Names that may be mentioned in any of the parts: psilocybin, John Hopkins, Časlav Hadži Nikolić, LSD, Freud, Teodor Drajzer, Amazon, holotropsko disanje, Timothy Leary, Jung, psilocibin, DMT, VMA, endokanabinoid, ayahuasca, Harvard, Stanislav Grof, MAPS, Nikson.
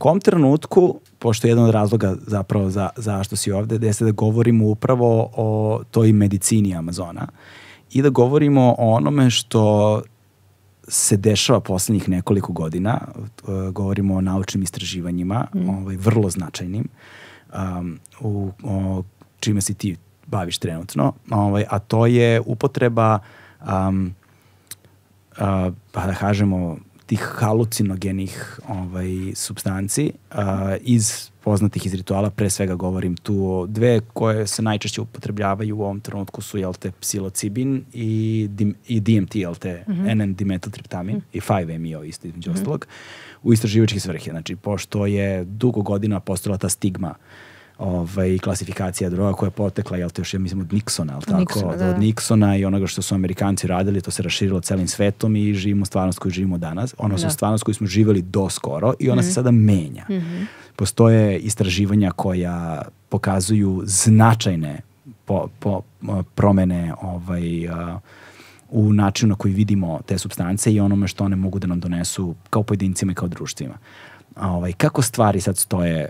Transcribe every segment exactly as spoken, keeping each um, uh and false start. kom trenutku, pošto je jedan od razloga zapravo zašto si ovde, jeste da govorimo upravo o toj medicini Amazona i da govorimo o onome što se dešava poslednjih nekoliko godina, govorimo o naučnim istraživanjima, vrlo značajnim, čime si ti baviš trenutno, a to je upotreba, pa da kažemo, tih halucinogenih supstanci iz poznatih iz rituala, pre svega govorim tu o dve koje se najčešće upotrebljavaju u ovom trenutku su psilocibin i D M T, N N dimetiltriptamin i five M E O isto između ostalog, u istraživačke svrhe. Znači, pošto je dugo godina postojala ta stigma i klasifikacija droga koja je potekla, jel te još, ja mislim, od Niksona, jel tako? Od Niksona i onoga što su Amerikanci radili, to se raširilo celim svetom i živimo stvarnost koju živimo danas. Ono su stvarnost koju smo živjeli doskoro i ona se sada menja. Postoje istraživanja koja pokazuju značajne promene u načinu na koji vidimo te substance i onome što one mogu da nam donesu kao pojedincima i kao društvima. Kako stvari sad stoje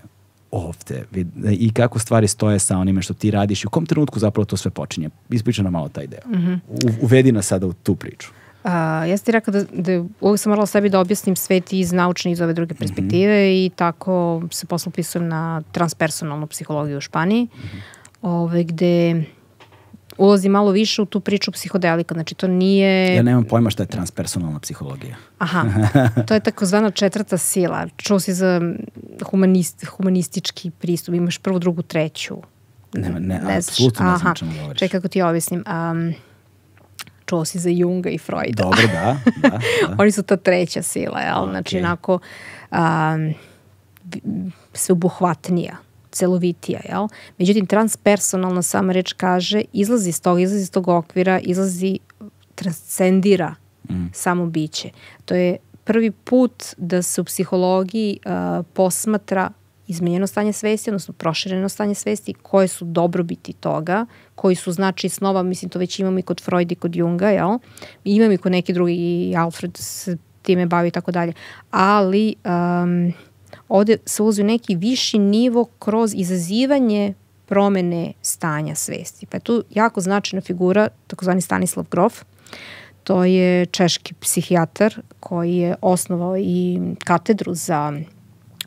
ovde i kako stvari stoje sa onime što ti radiš i u kom trenutku zapravo to sve počinje? Ispriča nam malo taj deo. Uvedi nas sada u tu priču. Ja sam ti rekla da uvijek sam morala sebi da objasnim svet iz naučne, iz ove druge perspektive i tako se posle upisujem na transpersonalnu psihologiju u Španiji, gde ulazi malo više u tu priču psihodelika. Znači, to nije... Ja nemam pojma šta je transpersonalna psihologija. Aha, to je takozvana četvrta sila. Čuo si za humanistički pristup. Imaš prvu, drugu, treću. Ne, ne, apsolutno ne znam čemu govoriš. Čekaj kako ti objasnim. Čuo si za Junga i Freuda. Dobro, da. Oni su ta treća sila, jel? Znači, onako sveobuhvatnija, celovitija, jel? Međutim, transpersonalno sama reč kaže, izlazi iz toga, izlazi iz toga okvira, izlazi, transcendira samo biće. To je prvi put da se u psihologiji posmatra izmenjeno stanje svesti, odnosno prošireno stanje svesti, koje su dobrobiti toga, koji su znači snova, mislim to već imamo i kod Freuda i kod Junga, jel? Imam i kod neki drugi, i Alfred se time bavi i tako dalje. Ali... ovde se ulazi u neki viši nivo kroz izazivanje promene stanja svesti. Pa je tu jako značajna figura, takozvani Stanislav Grof. To je češki psihijatar koji je osnovao i katedru za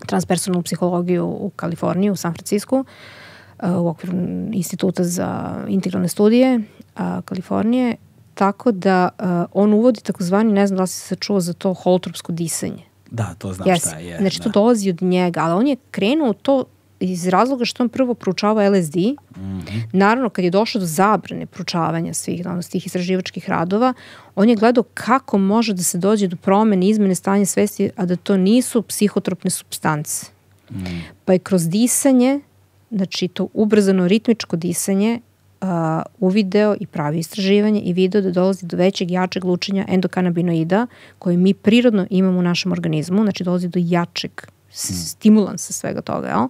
transpersonalnu psihologiju u Kaliforniji, u San Francisku, u okviru Instituta za integralne studije Kalifornije. Tako da on uvodi takozvani, ne znam da li se čuo za to, holotropsko disanje. Da, to znam šta je. Znači, to dolazi od njega, ali on je krenuo to iz razloga što on prvo proučava L S D. Naravno, kad je došlo do zabrane proučavanja svih tih istraživačkih radova, on je gledao kako može da se dođe do promene, izmene stanja svesti, a da to nisu psihotropne supstance. Pa je kroz disanje, znači to ubrzano ritmičko disanje, uvideo i pravi istraživanje i video da dolazi do većeg, jačeg lučenja endokanabinoida koje mi prirodno imamo u našem organizmu, znači dolazi do jačeg stimulansa svega toga,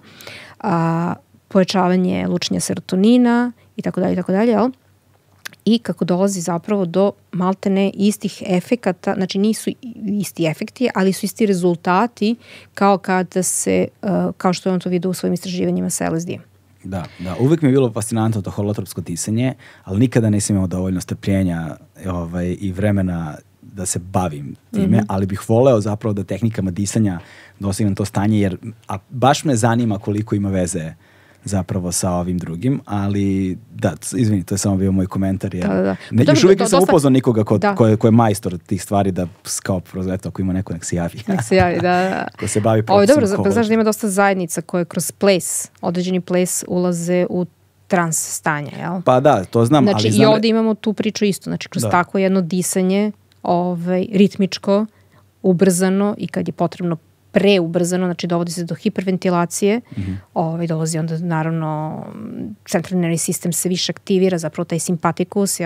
pojačavanje lučenja serotonina i tako dalje i tako dalje, i kako dolazi zapravo do maltene istih efekata, znači nisu isti efekti, ali su isti rezultati kao kada se, kao što je on to vidio u svojim istraživanjima sa L S D-em. Da, da. Uvijek mi je bilo fascinantno to holotropsko disanje, ali nikada nisam imao dovoljno strpljenja i vremena da se bavim time, ali bih voleo zapravo da tehnikama disanja dosignem to stanje, jer baš me zanima koliko ima veze zapravo sa ovim drugim, ali da, izvini, to je samo bio moj komentar, jer još uvijek nisam upoznao nikoga ko je majstor tih stvari da kao, eto, ako ima neko, nek se javi. Nek se javi, da. Ko se bavi procesom. Dobro, znaš da ima dosta zajednica koje kroz ples, određeni ples ulaze u trans stanje, jel? Pa da, to znam. Znači i ovde imamo tu priču isto, znači kroz tako jedno disanje, ritmičko, ubrzano i kad je potrebno preubrzano, znači dovodi se do hiperventilacije, dolazi onda naravno, centralni sistem se više aktivira, zapravo taj simpatikus,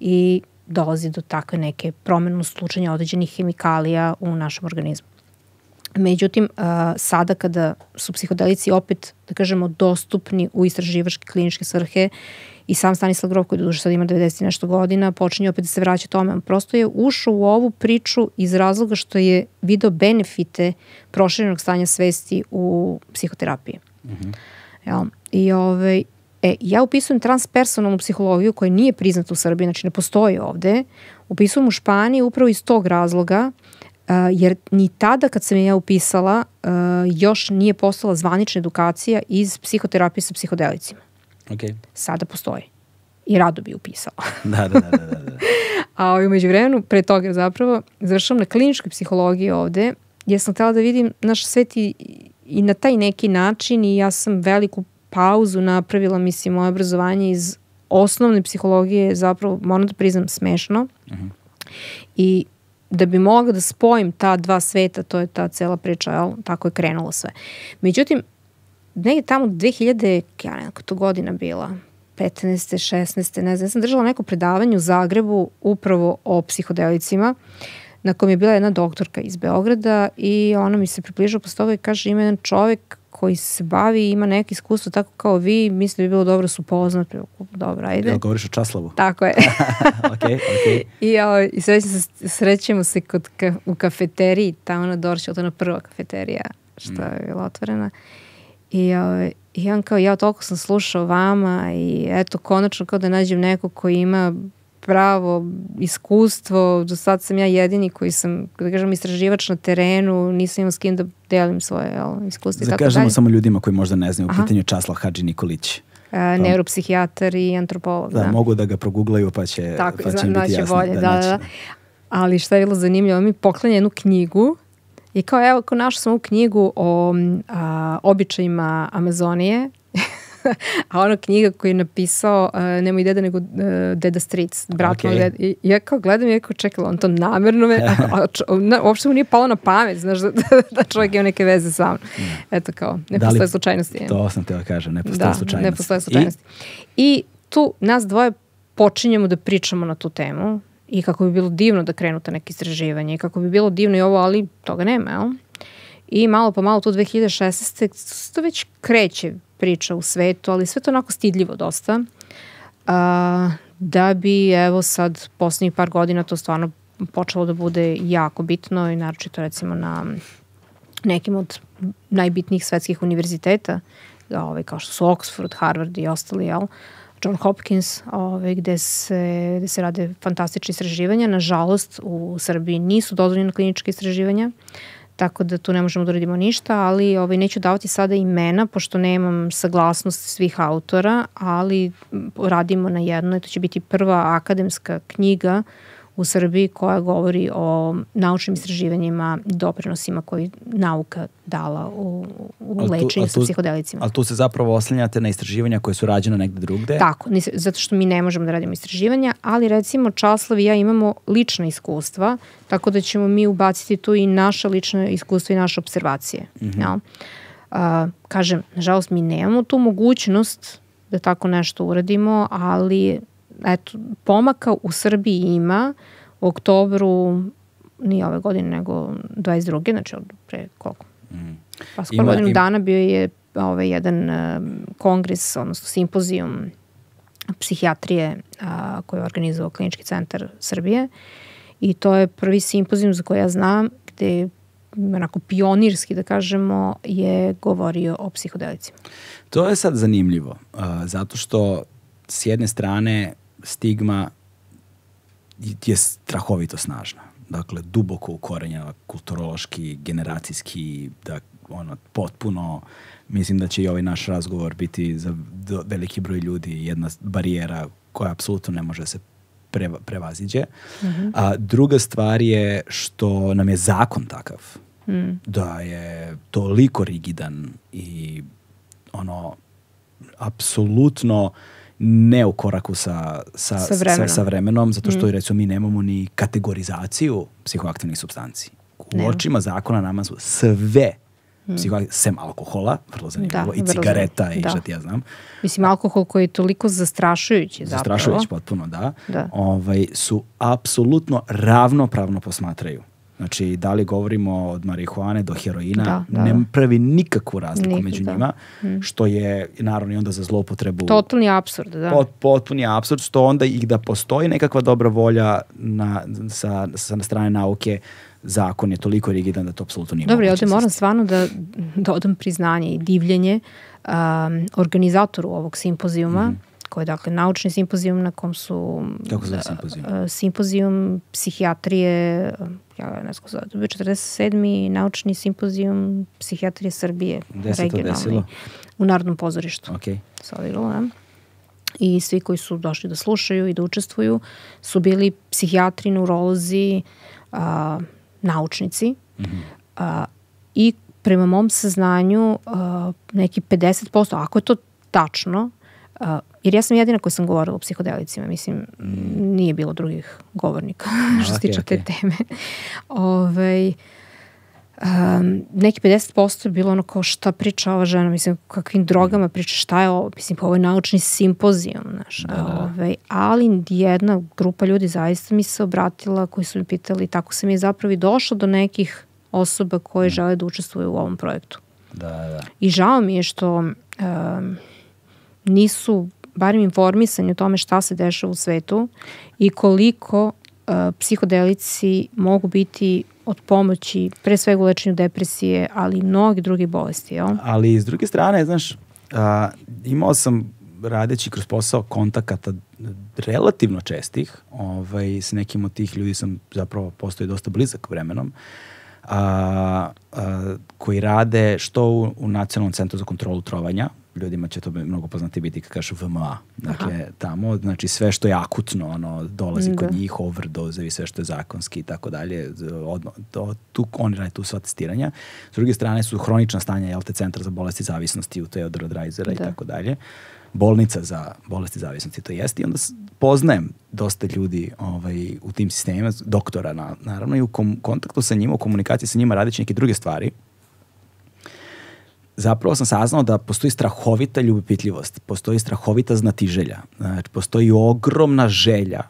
i dolazi do takve neke promene u slučenju određenih hemikalija u našem organizmu. Međutim, sada kada su psihodelici opet, da kažemo, dostupni u istraživačke kliničke svrhe i sam Stanislav Grof, koji doduše sad ima devedeset i nešto godina, počinje opet da se vraća tome. On prosto je ušao u ovu priču iz razloga što je video benefite proširenog stanja svesti u psihoterapiji. I ovaj... E, ja upisujem transpersonalnu psihologiju koja nije priznata u Srbiji, znači ne postoji ovde. Upisujem u Španiji upravo iz tog razloga, jer ni tada kad sam ja upisala još nije postala zvanična edukacija iz psihoterapije sa psihodelicima. Sada postoji. I rado bi upisala. Da, da, da, da. A u međuvremenu, pre toga zapravo, završavam na kliničkoj psihologiji ovde, jer sam htela da vidim naš svet i na taj neki način i ja sam veliku pauzu napravila, mislim, moje obrazovanje iz osnovne psihologije je zapravo, moram da priznam, smešno. I da bi mogla da spojim ta dva sveta, to je ta cela priča, jel? Tako je krenulo sve. Međutim, negdje tamo dve hiljade, ja ne znam kako to godina bila, petnaeste, šesnaeste, ne znam, ja sam držala neko predavanje u Zagrebu upravo o psihodelicima, na kojem je bila jedna doktorka iz Beograda i ona mi se približava posle toga i kaže, ima jedan čovek koji se bavi, ima neko iskustvo tako kao vi, mislim da bi bilo dobro se upoznat. Dobro, ajde. Jel govoriš o Časlavu? Tako je. I srećemo se u kafeteriji, ta ona Dorša, to je ona prva kafeterija što je bila otvorena. I on kao, ja toliko sam slušao vama i eto, konačno kao da nađem neko koji ima pravo iskustvo, do sad sam ja jedini koji sam, da kažem, istraživač na terenu, nisam imao s kim da delim svoje iskustvo i tako dalje. Da kažemo samo ljudima koji možda ne znaju, u pitanju Časlav Hadži Nikolić. Neuropsihijatar i antropolog. Da, mogu da ga proguglaju pa će im biti jasno. Ali šta je bilo zanimljivo, mi poklanja jednu knjigu i kao evo, našao sam ovu knjigu o običajima Amazonije, a ono knjiga koju je napisao nemoj deda nego deda stric, brat moj deda. I ja kao gledam i ja kao čekala, on to namerno me, uopšte mu nije palo na pamet, znaš, da čovjek ima neke veze sa mnom. Eto kao, ne postoje slučajnosti. To sam teo kažem, ne postoje slučajnosti. Da, ne postoje slučajnosti. I tu nas dvoje počinjemo da pričamo na tu temu i kako bi bilo divno da krenuta neke istraživanje i kako bi bilo divno i ovo, ali toga nema, jel? I malo pa malo tu dve hiljade šesnaeste. To već kreće priča u svetu, ali sve to onako stidljivo dosta, da bi evo sad poslednjih par godina to stvarno počelo da bude jako bitno i naročito recimo na nekim od najbitnijih svetskih univerziteta, kao što su Oxford, Harvard i ostali, jel? John Hopkins, gde se rade fantastične istraživanja. Nažalost, u Srbiji nisu dozvoljene kliničke istraživanja, tako da tu ne možemo da radimo ništa, ali neću davati sada imena, pošto nemam saglasnost svih autora, ali radimo na jednoj, to će biti prva akademska knjiga u Srbiji koja govori o naučnim istraživanjima, doprinosima koji nauka dala u lečenju sa psihodelicima. Ali tu se zapravo oslanjate na istraživanja koje su rađene negde drugde? Tako, zato što mi ne možemo da radimo istraživanja, ali recimo Časlav i ja imamo lična iskustva, tako da ćemo mi ubaciti tu i naša lična iskustva i naše observacije. Kažem, nažalost, mi nemamo tu mogućnost da tako nešto uradimo, ali... Eto, pomaka u Srbiji ima u oktobru, nije ove godine, nego dvadeset druge, znači od pre koliko? Pa skoro godinu dana bio je jedan kongres, odnosno simpozijum psihijatrije koju je organizovao Klinički centar Srbije i to je prvi simpozijum za koje ja znam gde je onako pionirski, da kažemo, je govorio o psihodelicima. To je sad zanimljivo, zato što s jedne strane stigma je strahovito snažna. Dakle, duboko ukorenjena kulturološki, generacijski, da ono, potpuno, mislim da će i ovaj naš razgovor biti za veliki broj ljudi jedna barijera koja apsolutno ne može se prevaziđe. A druga stvar je što nam je zakon takav, da je toliko rigidan i ono, apsolutno ne u koraku sa vremenom, zato što recimo mi nemamo ni kategorizaciju psihoaktivnih substanci. U očima zakona nama su sve psihoaktivne, sem alkohola, vrlo zanimljivo, i cigareta i šta ti ja znam. Mislim, alkohol koji je toliko zastrašujući zapravo. Zastrašujući potpuno, da. Su apsolutno ravnopravno posmatraju. Znači, da li govorimo od marihuane do heroina, ne pravi nikakvu razliku među njima, što je, naravno, i onda za zloupotrebu... Totalni apsurd, da. Potpuni apsurd, što onda i da postoji nekakva dobra volja sa strane nauke, zakon je toliko rigidan da to apsolutno nije moguće. Dobro, ja ovdje moram stvarno da dodam priznanje i divljenje organizatoru ovog simpozijuma, koji je, dakle, naučni simpozijum na kom su... Kako zove simpozijum? Simpozijum psihijatrije, ja ne znam, to je četrdeset sedmi naučni simpozijum psihijatrije Srbije, regionalni, u Narodnom pozorištu. Ok. I svi koji su došli da slušaju i da učestvuju su bili psihijatri, neurolozi, naučnici i prema mom saznanju neki pedeset posto, ako je to tačno, jer ja sam jedina koja sam govorila o psihodelicima, mislim, nije bilo drugih govornika što se tiče te teme. Neki pedeset posto je bilo ono kao šta priča ova žena, mislim, kakvim drogama priča, šta je ovo, mislim, ovo je naučni simpozijum, znaš, ali jedna grupa ljudi zaista mi se obratila koji su mi pitali, tako sam je zapravo i došla do nekih osoba koje žele da učestvuju u ovom projektu. I žao mi je što nisu barim informisani o tome šta se dešava u svetu i koliko psihodelici mogu biti od pomoći, pre svega u lečenju depresije, ali i mnogi drugi bolesti. Ali s druge strane, znaš, imao sam radeći kroz posao kontakata relativno čestih, s nekim od tih ljudi sam zapravo postao dosta blizak vremenom, koji rade što u Nacionalnom centru za kontrolu trovanja, ljudima će to mnogo poznati biti kad kažu V M A. Dakle, tamo, znači sve što je akutno, ono, dolazi kod njih, overdoze i sve što je zakonski i tako dalje, oni rade tu sva testiranja. S druge strane su hronična stanja, jel te, Centra za bolesti zavisnosti u Teodora Drajzera i tako dalje. Bolnica za bolesti zavisnosti to jeste i onda poznajem dosta ljudi u tim sistemima, doktora naravno, i u kontaktu sa njima, u komunikaciji sa njima radeći neke druge stvari. Zapravo sam saznao da postoji strahovita ljubopitljivost, postoji strahovita znatiželja, postoji ogromna želja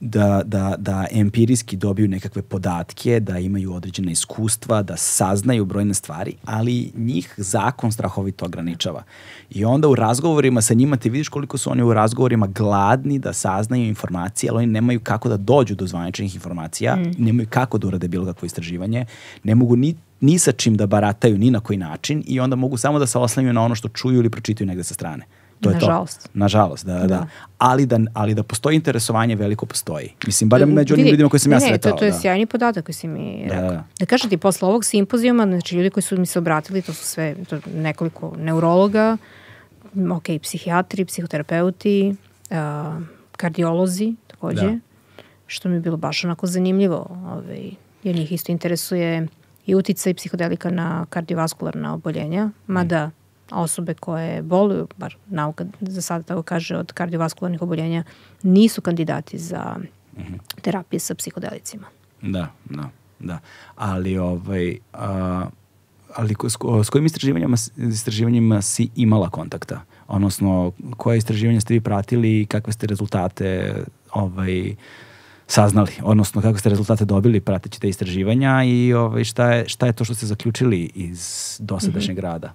da empirijski dobiju nekakve podatke, da imaju određene iskustva, da saznaju brojne stvari, ali njih zakon strahovito ograničava. I onda u razgovorima sa njima ti vidiš koliko su oni u razgovorima gladni da saznaju informacije, ali oni nemaju kako da dođu do zvaničnih informacija, nemaju kako da urade bilo kakvo istraživanje, ne mogu ni ni sa čim da barataju, ni na koji način, i onda mogu samo da se oslanjaju na ono što čuju ili pročitaju negde sa strane. To je to. Nažalost. Nažalost, da, da. Ali da postoji interesovanje, veliko postoji. Mislim, barem među onim ljudima koji sam ja sretao. Ne, to je sjajni podatak koji si mi rekao. Da kažem ti, posle ovog simpozijuma, znači ljudi koji su mi se obratili, to su sve nekoliko neurologa, ok, psihijatri, psihoterapeuti, kardiolozi takođe, što mi je bilo baš onako zanimljivo, jer njih isto interesuje i uticaj psihodelika na kardiovaskularna oboljenja, mada osobe koje boluju, bar nauka za sada tako kaže, od kardiovaskularnih oboljenja, nisu kandidati za terapije sa psihodelicima. Da, da, da. Ali s kojim istraživanjima si imala kontakta? Odnosno, koje istraživanja ste vi pratili i kakve ste rezultate saznali, odnosno kako ste rezultate dobili prateći te istraživanja i šta je to što ste zaključili iz dosadašnjeg rada?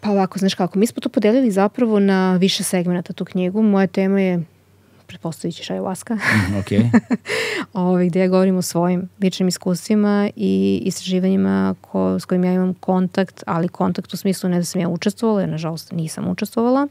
Pa ovako, znaš kako, mi smo to podelili zapravo na više segmenta tu knjigu. Moja tema je, pretpostavit ćeš, ayahuasca, gde ja govorim o svojim ličnim iskustvima i istraživanjima s kojim ja imam kontakt, ali kontakt u smislu ne da sam ja učestvovala, jer nažalost nisam učestvovala,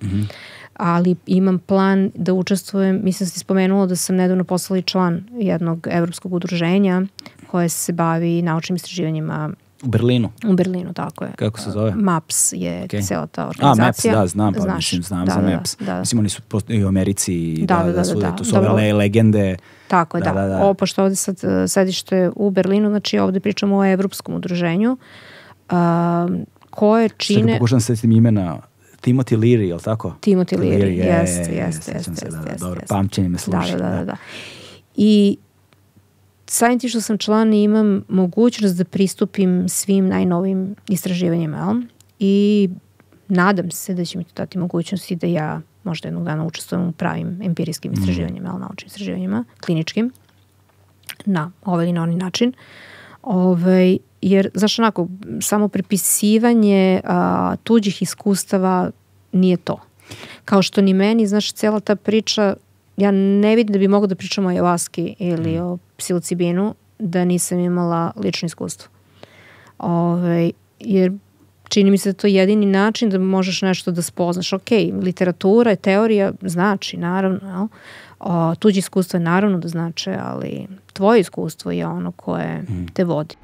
ali imam plan da učestvujem. Mislim da si spomenula da sam nedavno postala i član jednog evropskog udruženja koje se bavi naučnim istraživanjima u Berlinu. U Berlinu, tako je. Kako se zove? M A P S je cela ta organizacija. A, M A P S, da, znam, pa mislim, znam za M A P S. Mislim, oni su i u Americi, to su ove legende. Tako je, da. Ovo, pošto ovde sad sedište u Berlinu, znači ovde pričamo o evropskom udruženju, koje čine... Sada pokušam da setim imena... Timothy Leary, je li tako? Timothy Leary, jeste, jeste, jeste. Dobro, pamćenje me služi. Da, da, da. I sajim ti što sam član i imam mogućnost da pristupim svim najnovim istraživanjima i nadam se da će mi to dati mogućnosti da ja možda jednog dana učestvujem u pravim empirijskim istraživanjima, naučnim istraživanjima, kliničkim. na ovaj ili na onaj način. Jer, znaš, onako, samo prepisivanje tuđih iskustava nije to. Kao što ni meni, znaš, cijela ta priča, ja ne vidim da bi mogla da pričam o ayahuaski ili o psilocibinu, da nisam imala lično iskustvo. Jer čini mi se da to je jedini način da možeš nešto da spoznaš. Ok, literatura, teorija znači, naravno, tuđe iskustvo je naravno da znače, ali tvoje iskustvo je ono koje te vodi.